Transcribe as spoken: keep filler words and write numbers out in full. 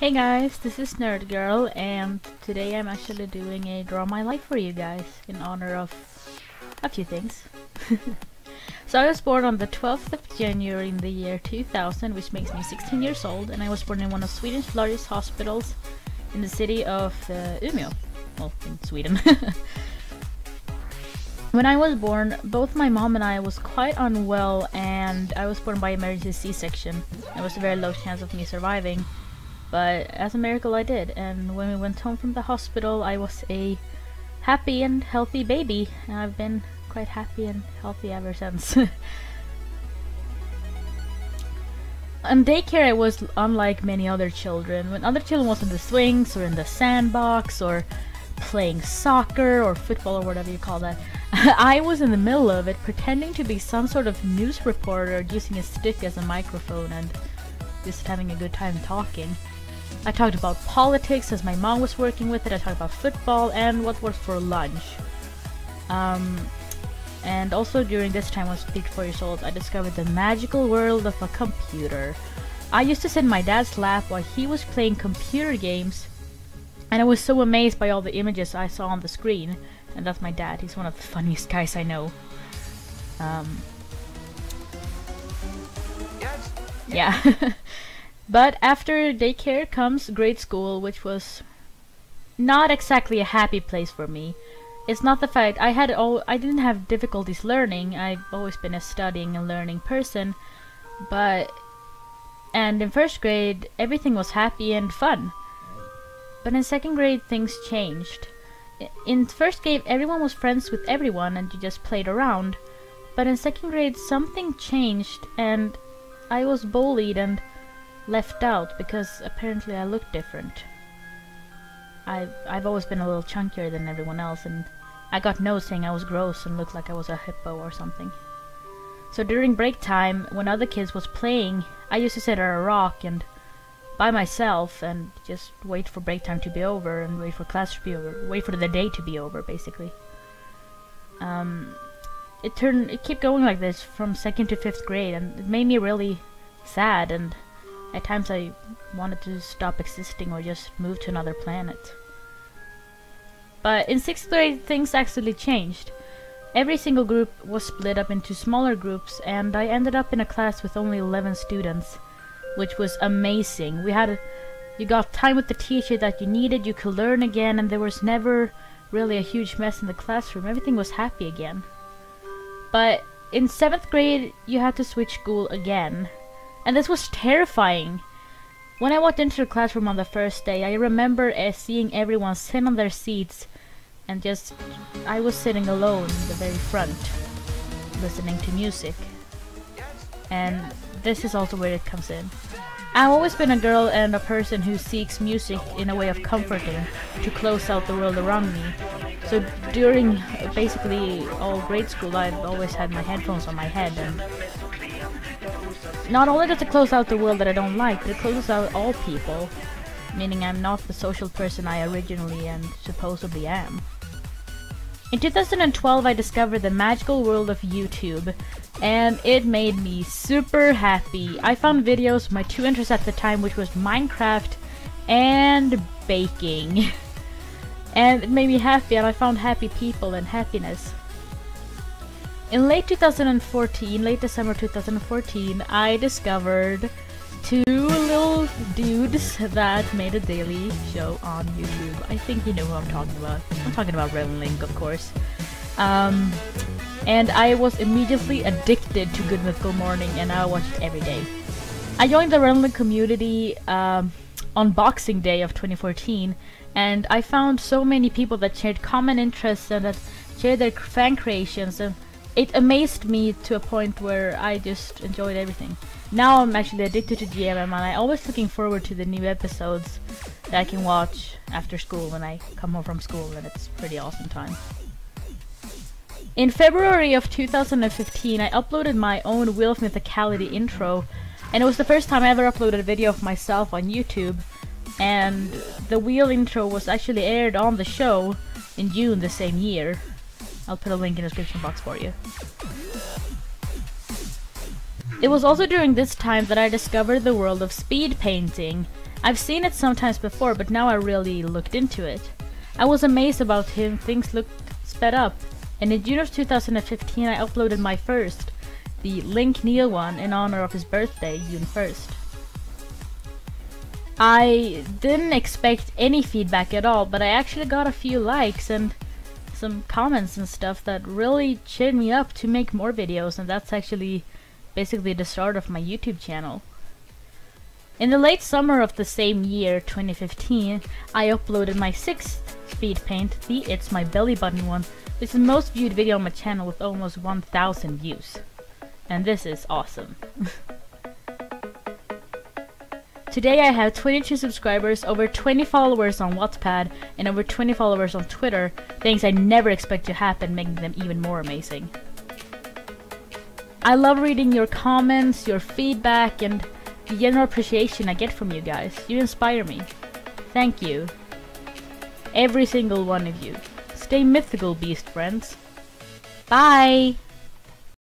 Hey guys, this is Nerd Girl, and today I'm actually doing a Draw My Life for you guys in honor of a few things. So I was born on the twelfth of January in the year two thousand, which makes me sixteen years old, and I was born in one of Sweden's largest hospitals in the city of uh, Umeå, well, in Sweden. When I was born, both my mom and I was quite unwell, and I was born by emergency C-section. There was a very low chance of me surviving, but as a miracle I did, and when we went home from the hospital I was a happy and healthy baby, and I've been quite happy and healthy ever since. On daycare I was unlike many other children. When other children was in the swings or in the sandbox or playing soccer or football or whatever you call that, I was in the middle of it, pretending to be some sort of news reporter, using a stick as a microphone and just having a good time talking. I talked about politics as my mom was working with it, I talked about football and what was for lunch. Um, and also during this time, when I was three to four years old, I discovered the magical world of a computer. I used to sit in my dad's lap while he was playing computer games, and I was so amazed by all the images I saw on the screen. And that's my dad, he's one of the funniest guys I know. Um, yeah. But after daycare comes grade school, which was not exactly a happy place for me. It's not the fact I had all I didn't have difficulties learning. I've always been a studying and learning person, but and in first grade everything was happy and fun. But in second grade, things changed. In first grade, everyone was friends with everyone and you just played around. But in second grade, something changed and I was bullied and left out because apparently I looked different. I've, I've always been a little chunkier than everyone else, and I got no saying I was gross and looked like I was a hippo or something. So during break time, when other kids was playing, I used to sit on a rock and by myself and just wait for break time to be over and wait for class to be over, wait for the day to be over, basically. Um, it turned, it kept going like this from second to fifth grade, and it made me really sad, and at times I wanted to stop existing or just move to another planet. But in sixth grade things actually changed. Every single group was split up into smaller groups, and I ended up in a class with only eleven students, which was amazing. We had a, you got time with the teacher that you needed, you could learn again, and there was never really a huge mess in the classroom. Everything was happy again. But in seventh grade you had to switch school again, and this was terrifying. When I walked into the classroom on the first day, I remember uh, seeing everyone sit on their seats, and just I was sitting alone in the very front listening to music. And this is also where it comes in. I've always been a girl and a person who seeks music in a way of comforting, to close out the world around me. So during basically all grade school, I've always had my headphones on my head, and not only does it close out the world that I don't like, but it closes out all people, meaning I'm not the social person I originally and supposedly am. In two thousand twelve, I discovered the magical world of YouTube, and it made me super happy. I found videos, my two interests at the time, which was Minecraft and baking. And it made me happy, and I found happy people and happiness. In late two thousand fourteen, late December two thousand fourteen, I discovered two little dudes that made a daily show on YouTube. I think you know who I'm talking about. I'm talking about Rhett and Link, of course. Um, and I was immediately addicted to Good Mythical Morning, and I watched it every day. I joined the Rhett and Link community um, on Boxing Day of twenty fourteen, and I found so many people that shared common interests and that shared their fan creations, and it amazed me to a point where I just enjoyed everything. Now I'm actually addicted to G M M, and I'm always looking forward to the new episodes that I can watch after school when I come home from school, and it's pretty awesome time. In February of two thousand fifteen, I uploaded my own Wheel of Mythicality intro, and it was the first time I ever uploaded a video of myself on YouTube, and the Wheel intro was actually aired on the show in June the same year. I'll put a link in the description box for you. It was also during this time that I discovered the world of speed painting, I've seen it sometimes before, but now I really looked into it. I was amazed about him, things looked sped up, and in June of two thousand fifteen I uploaded my first, the Link Neo one, in honor of his birthday, June first. I didn't expect any feedback at all, but I actually got a few likes and some comments and stuff that really cheered me up to make more videos, and that's actually basically the start of my YouTube channel. In the late summer of the same year, twenty fifteen, I uploaded my sixth speed paint, the It's My Belly Button one. It's the most viewed video on my channel with almost one thousand views. And this is awesome. Today I have twenty-two subscribers, over twenty followers on Wattpad, and over twenty followers on Twitter, things I never expect to happen, making them even more amazing. I love reading your comments, your feedback, and the general appreciation I get from you guys. You inspire me. Thank you. Every single one of you. Stay mythical, beast friends. Bye!